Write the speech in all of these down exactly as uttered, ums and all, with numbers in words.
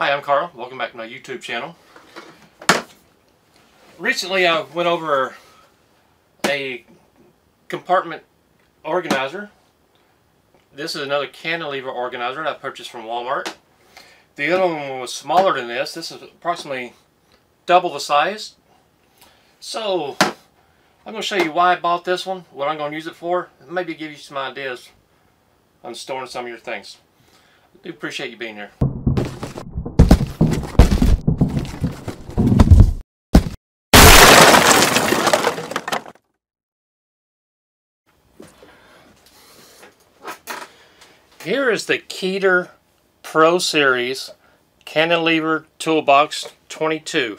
Hi, I'm Carl. Welcome back to my YouTube channel. Recently I went over a compartment organizer. This is another cantilever organizer that I purchased from Walmart. The other one was smaller than this. This is approximately double the size. So I'm going to show you why I bought this one, what I'm going to use it for, and maybe give you some ideas on storing some of your things. I do appreciate you being here. Here is the Keter Pro Series Cantilever Toolbox twenty-two.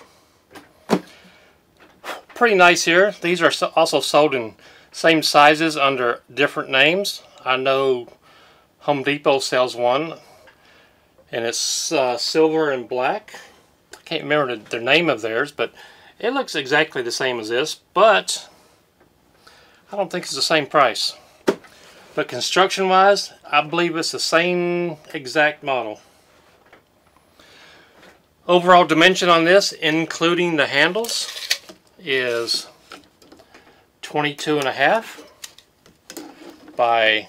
Pretty nice here. These are also sold in same sizes under different names. I know Home Depot sells one, and it's uh, silver and black. I can't remember the, the name of theirs, but it looks exactly the same as this, but I don't think it's the same price. But construction-wise, I believe it's the same exact model. Overall dimension on this, including the handles, is twenty-two and a half by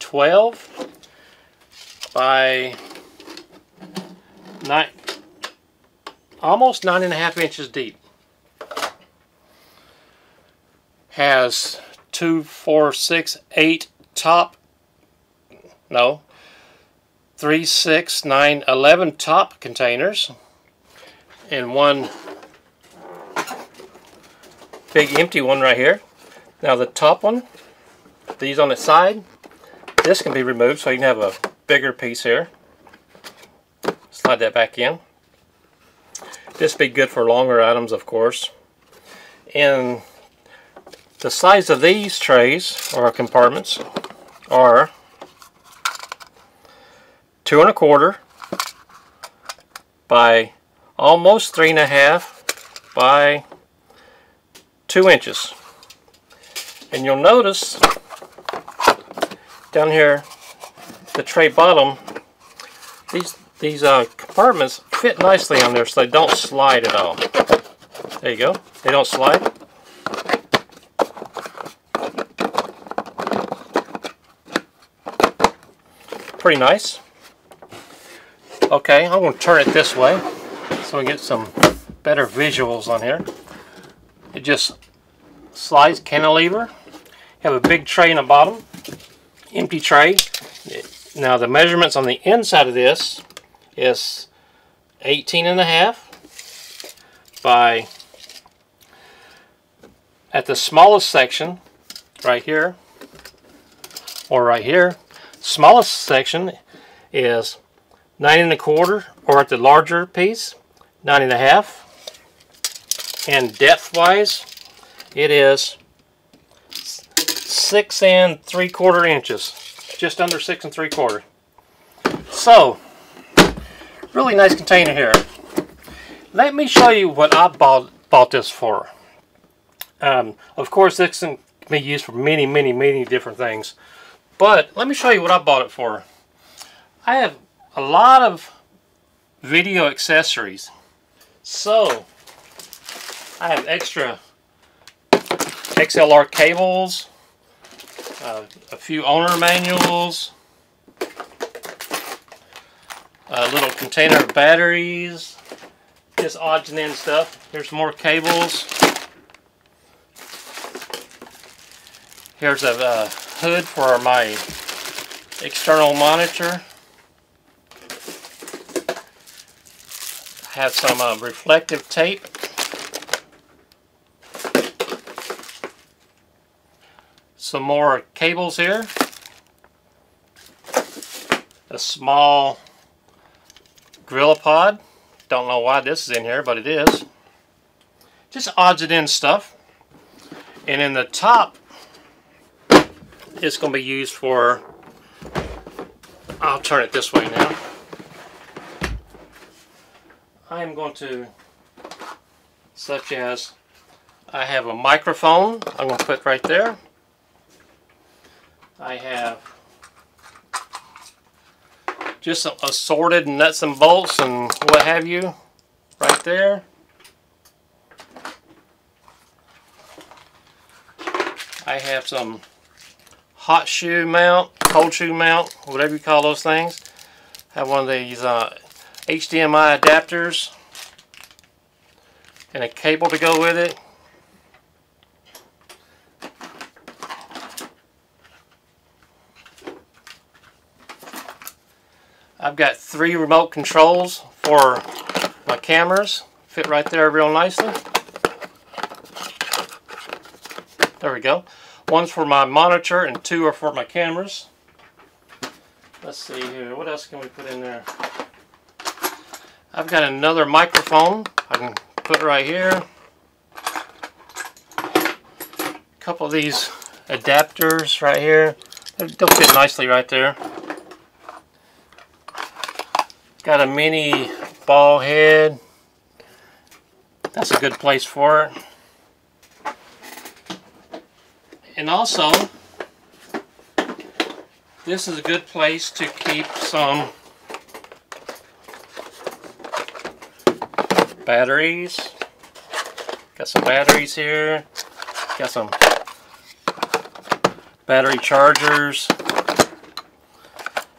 twelve by nine, almost nine and a half inches deep. Has two, four, six, eight top, no, three, six, nine, eleven top containers, and one big empty one right here. Now the top one, these on the side, this can be removed so you can have a bigger piece here. Slide that back in. This would be good for longer items, of course. And the size of these trays or compartments are two and a quarter by almost three and a half by two inches. And you'll notice down here, the tray bottom, these these uh, compartments fit nicely on there, so they don't slide at all. There you go. They don't slide. Pretty nice. Okay, I'm going to turn it this way so we get some better visuals on here. It just slides cantilever. You have a big tray in the bottom, empty tray. Now the measurements on the inside of this is eighteen and a half by, at the smallest section right here or right here, smallest section is nine and a quarter, or at the larger piece, nine and a half. And depth-wise, it is six and three quarter inches, just under six and three quarter. So, really nice container here. Let me show you what I bought bought this for. Um, of course, this can be used for many, many, many different things. But let me show you what I bought it for. I have a lot of video accessories. So, I have extra X L R cables, uh, a few owner manuals, a little container of batteries, just odds and ends stuff. Here's more cables. Here's a uh, hood for my external monitor. I have some uh, reflective tape. Some more cables here. A small Gorillapod. Don't know why this is in here, but it is. Just odds and ends stuff. And in the top, it's going to be used for, I'll turn it this way now. I'm going to, such as, I have a microphone I'm going to put right there. I have just some assorted nuts and bolts and what have you right there. I have some hot shoe mount, cold shoe mount, whatever you call those things. I have one of these uh, H D M I adapters and a cable to go with it. I've got three remote controls for my cameras. Fit right there real nicely. There we go. One's for my monitor and two are for my cameras. Let's see here. What else can we put in there? I've got another microphone I can put right here. A couple of these adapters right here. They'll fit nicely right there. Got a mini ball head. That's a good place for it. And also, this is a good place to keep some batteries. Got some batteries here. Got some battery chargers.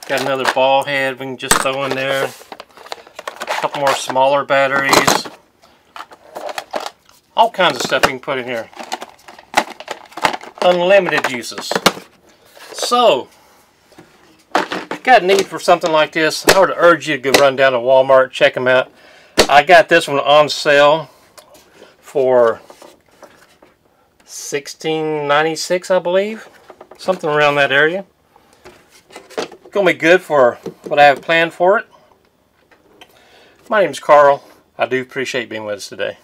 Got another ball head we can just throw in there. A couple more smaller batteries. All kinds of stuff you can put in here. Unlimited uses. So, if you got a need for something like this, I would urge you to go run down to Walmart, check them out. I got this one on sale for sixteen ninety-six, I believe. Something around that area. Gonna be good for what I have planned for it. My name's Carl. I do appreciate being with us today.